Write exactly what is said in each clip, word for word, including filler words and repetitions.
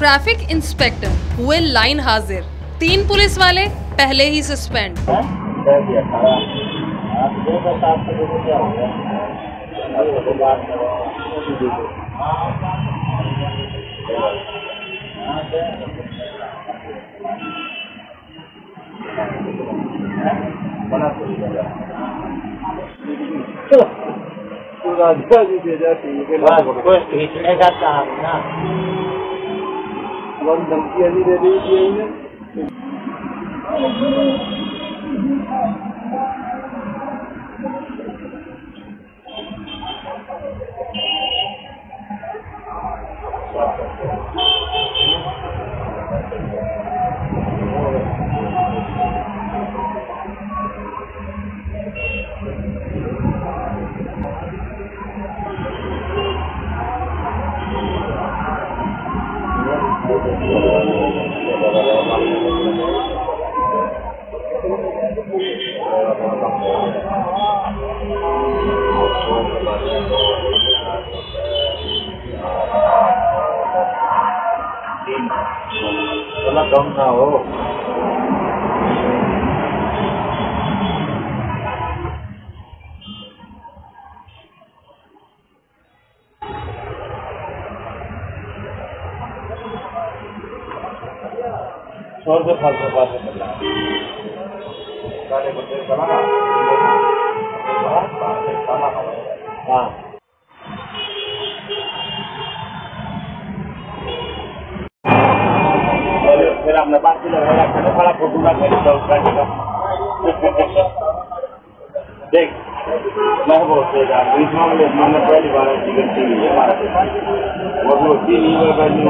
Traffic inspector हुए line हाजिर, तीन पुलिस वाले पहले ही सस्पेंड। तो धमकियाँ भी दे रही थी इन्हें। कम ना हो सौ रुपये फालतू बात है। हाँ मेरा अपने पास भी लग रहा है बड़ा फोटो का देख मैं बहुत इस मामले मैंने पहली बार टिकट दी है और वो तीन वैल्यू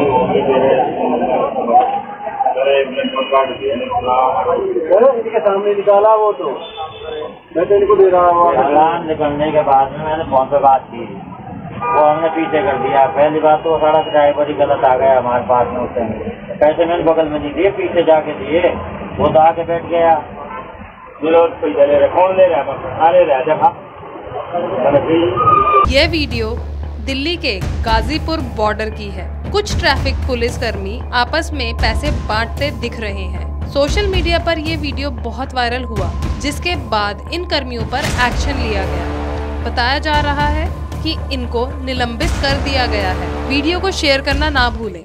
इनके सामने निकाला वो तो मैं तो इनको दे रहा हूँ। चालान निकलने के बाद में मैंने फोन पे बात की वो हमने पीछे कर दिया। पहली बात तो सड़क ड्राइवर ही गलत आ गया हमारे पास में, उस टाइम पैसे मैंने बगल में नहीं दिए, पीछे जाके दिए, वो तो आके बैठ गया। विरोध पैसा ले रहे, कौन ले रहा है? देखा ये वीडियो दिल्ली के गाजीपुर बॉर्डर की है। कुछ ट्रैफिक पुलिस कर्मी आपस में पैसे बांटते दिख रहे हैं। सोशल मीडिया पर ये वीडियो बहुत वायरल हुआ, जिसके बाद इन कर्मियों पर एक्शन लिया गया। बताया जा रहा है कि इनको निलंबित कर दिया गया है। वीडियो को शेयर करना ना भूलें।